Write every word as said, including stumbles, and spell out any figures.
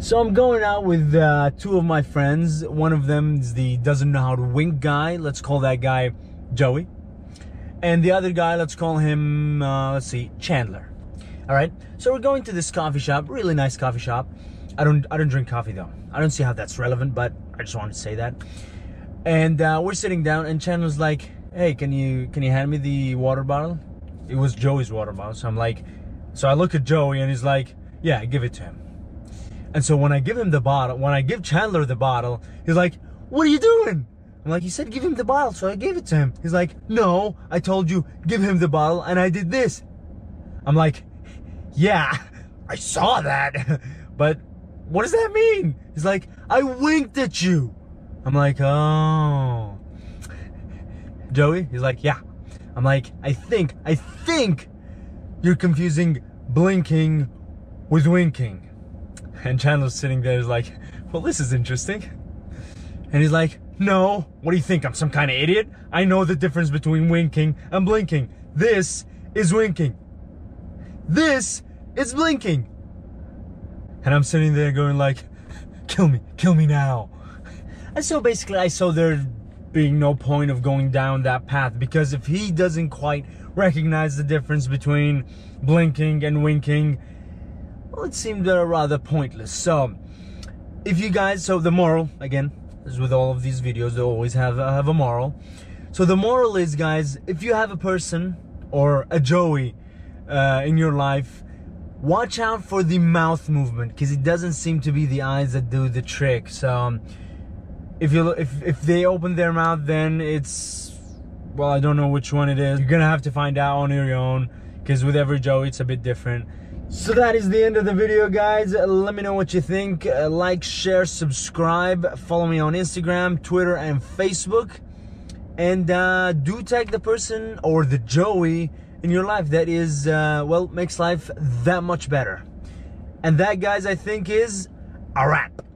So I'm going out with uh, two of my friends. One of them is the doesn't know how to wink guy. Let's call that guy Joey. And the other guy, let's call him, uh, let's see, Chandler. All right. So we're going to this coffee shop, really nice coffee shop. I don't, I don't drink coffee though. I don't see how that's relevant, but I just wanted to say that. And uh, we're sitting down, and Chandler's like, "Hey, can you can you hand me the water bottle?" It was Joey's water bottle, so I'm like, so I look at Joey, and he's like, "Yeah, give it to him." And so when I give him the bottle, when I give Chandler the bottle, he's like, "What are you doing?" I'm like, "He said give him the bottle, so I gave it to him." He's like, "No, I told you, give him the bottle, and I did this." I'm like, "Yeah, I saw that, but what does that mean?" He's like, "I winked at you." I'm like, "Oh, Joey?" He's like, "Yeah." I'm like, I think, I think you're confusing blinking with winking." And Chandler's sitting there, is like, "Well, this is interesting." And he's like, "No, what do you think? I'm some kind of idiot? I know the difference between winking and blinking. This is winking. This is blinking." And I'm sitting there going like, kill me, kill me now. And so basically I saw there being no point of going down that path, because if he doesn't quite recognize the difference between blinking and winking, well, it seemed rather pointless. So if you guys, so the moral, again, as with all of these videos, they always have, uh, have a moral. So the moral is, guys, if you have a person or a Joey uh, in your life, watch out for the mouth movement, because it doesn't seem to be the eyes that do the trick. So um, if you if, if they open their mouth, then it's, well, I don't know which one it is. You're gonna have to find out on your own, because with every Joey it's a bit different. So that is the end of the video, guys. Let me know what you think. Uh, like, share, subscribe. Follow me on Instagram, Twitter, and Facebook. And uh, do tag the person or the Joey in your life that is, uh, well, makes life that much better. And that, guys, I think is a wrap.